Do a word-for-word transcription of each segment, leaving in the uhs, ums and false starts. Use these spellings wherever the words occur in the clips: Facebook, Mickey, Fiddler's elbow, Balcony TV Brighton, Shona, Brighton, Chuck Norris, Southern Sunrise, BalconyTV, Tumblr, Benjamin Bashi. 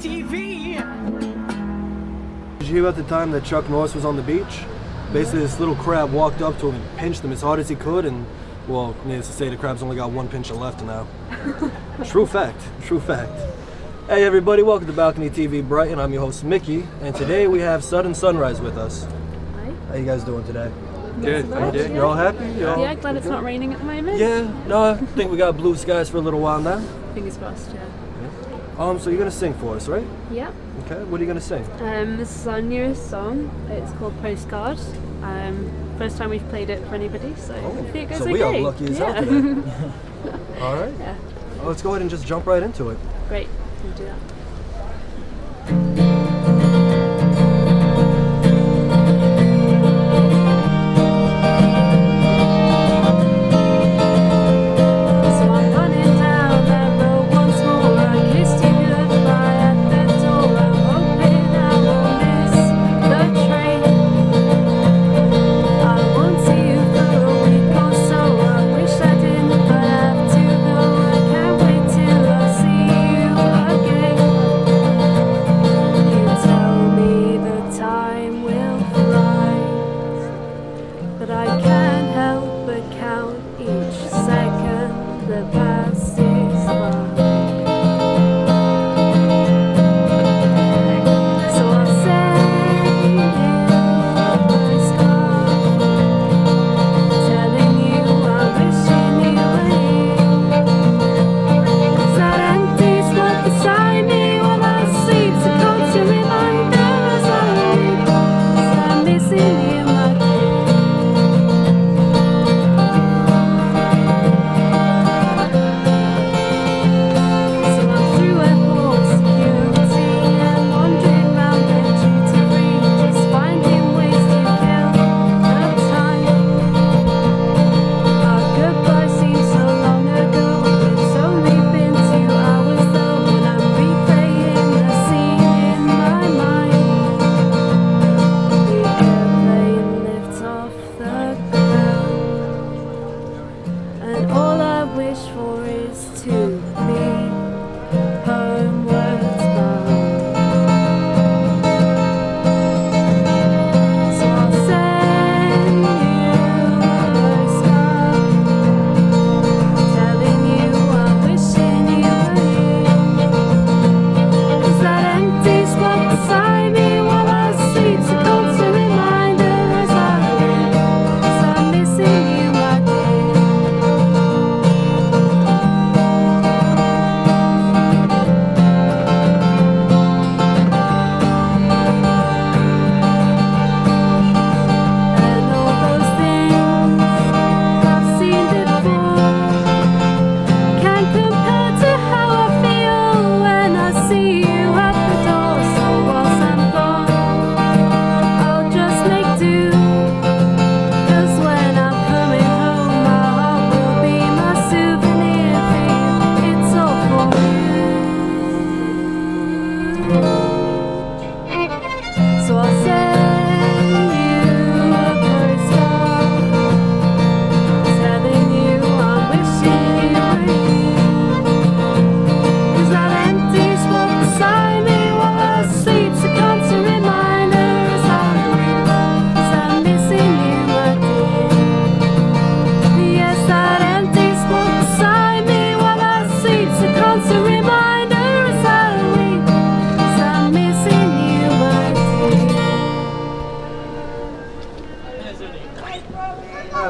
T V. Did you hear about the time that Chuck Norris was on the beach? Basically, this little crab walked up to him and pinched him as hard as he could, and, well, needless to say, the crab's only got one pincher left now. True fact, true fact. Hey everybody, welcome to Balcony T V Brighton. I'm your host, Mickey, and today we have Southern Sunrise with us. Hi. How you guys doing today? Good. Good. You're yeah. all happy? You're yeah, all glad it's good? Not raining at the moment. Yeah, yeah, no, I think we got blue skies for a little while now. Fingers crossed, yeah. yeah. Um, so you're going to sing for us, right? Yeah. Okay, what are you going to sing? Um, this is our newest song. It's called Postcard. Um, first time we've played it for anybody, so oh. I think it goes so okay. So we are lucky as yeah. hell today. All right. Yeah. Well, let's go ahead and just jump right into it. Great, we'll do that.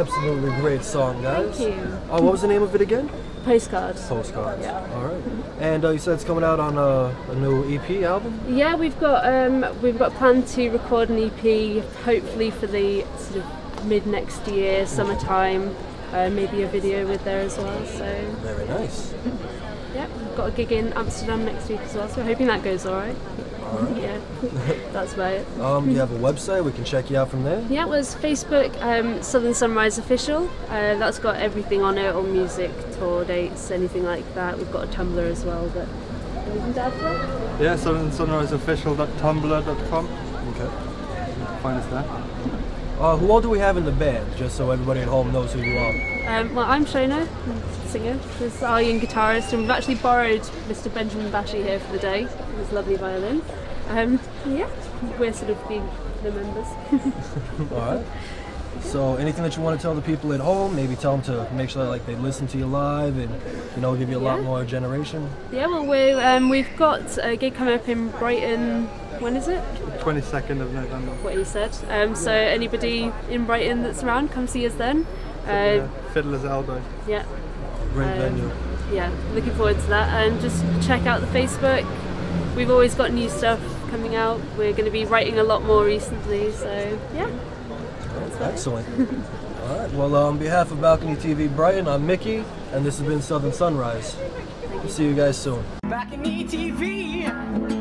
Absolutely great song, guys. Thank you. Oh, what was the name of it again? Postcards. Postcards. Yeah. All right. And uh, you said it's coming out on a, a new E P album? Yeah, we've got um, we've got planned to record an E P, hopefully for the sort of mid next year, summertime. Uh, maybe a video with there as well. So. Very nice. Yep. We've got a gig in Amsterdam next week as well, so we're hoping that goes all right. Right. Yeah, that's right. Um, you have a website, we can check you out from there? Yeah, it was Facebook, um, Southern Sunrise Official. Uh, that's got everything on it, all music, tour dates, anything like that. We've got a Tumblr as well, but anything to add to that? Yeah, Southern Sunrise Official dot tumblr dot com. Okay. Find us there. Uh, who all do we have in the band, just so everybody at home knows who you are? Um, well, I'm Shona, singer, this is our young guitarist, and we've actually borrowed Mister Benjamin Bashi here for the day, with his lovely violin. Um, yeah, we're sort of the, the members. Alright. So anything that you want to tell the people at home, maybe tell them to make sure that, like, they listen to you live and, you know, give you a yeah. lot more generation. Yeah, well, we, um, we've got a gig coming up in Brighton, when is it? twenty-second of November. What you said. Um, so anybody in Brighton that's around, come see us then. Uh, Fiddler's Elbow. Yeah. Great um, venue. Yeah, looking forward to that. And just check out the Facebook. We've always got new stuff coming out. We're going to be writing a lot more recently, so yeah. Excellent. All right. Well, uh, on behalf of Balcony T V Brighton, I'm Mickey, and this has been Southern Sunrise. We'll see you guys soon. Balcony T V.